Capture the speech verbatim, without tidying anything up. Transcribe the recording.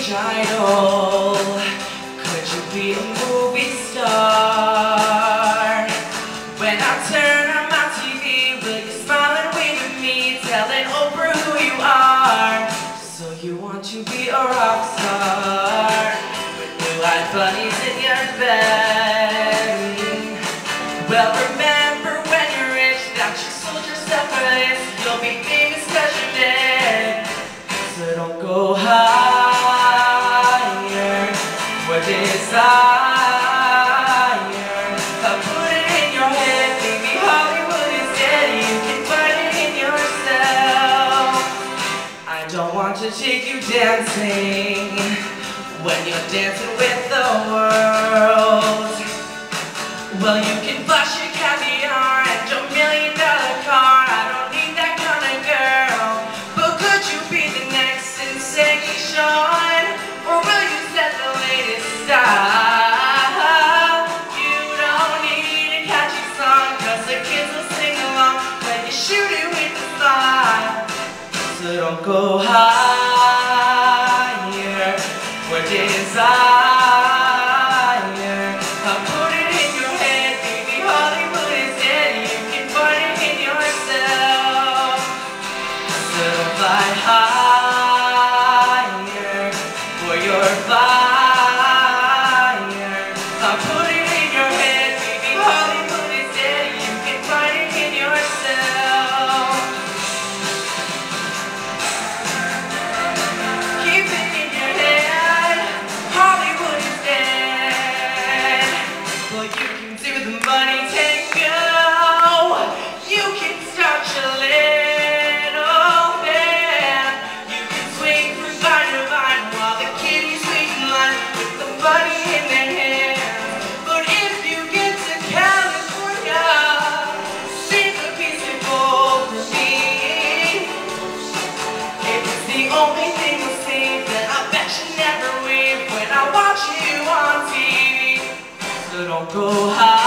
stage idol? Could you be a movie star? When I turn on my T V, will you smile and wave at me, telling Oprah who you are? So you want to be a rock star with blue-eyed bunnies in your bed? Well, remember when you're rich that you sold yourself for this. You'll be famous 'cause you're dead. So don't go high. Desire, I put it in your head, baby, Hollywood is dead, you can find it in yourself. I don't want to take you dancing, when you're dancing with the world. Well, you can flush your caviar and your million dollar car, I don't need that kind of girl. But could you be the next sensation, or will you set the latest style? So don't go higher for desire. I put it in your head, baby, Hollywood is dead, you can find it in yourself. So fly higher for your fire. I put it in your head, baby, Hollywood is dead, you can find it in yourself. Only thing you'll see that I bet you never weep when I watch you on T V. So don't go high.